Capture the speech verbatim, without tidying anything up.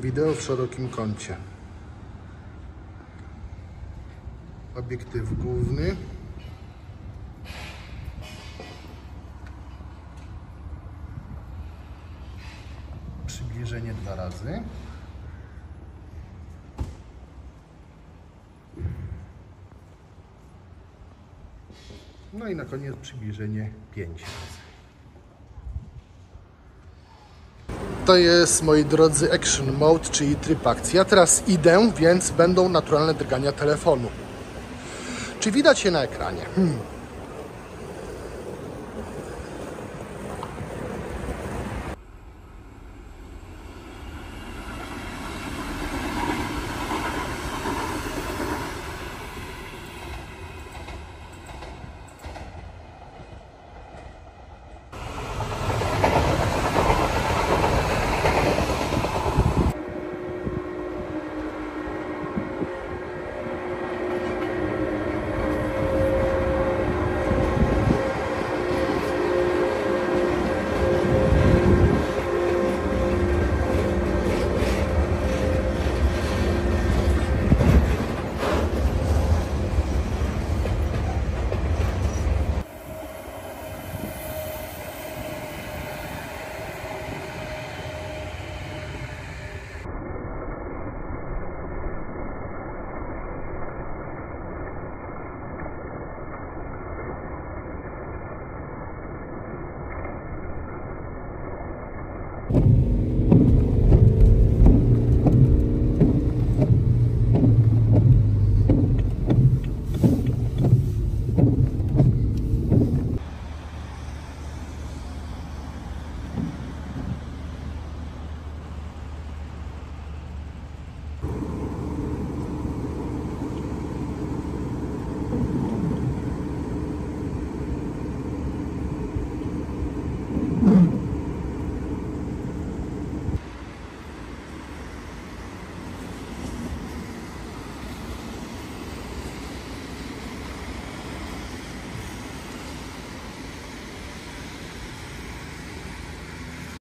Wideo w szerokim kącie. Obiektyw główny. Przybliżenie dwa razy. No i na koniec przybliżenie pięć razy. To jest, moi drodzy, action mode, czyli tryb akcji. Ja teraz idę, więc będą naturalne drgania telefonu. Czy widać je na ekranie? Hmm.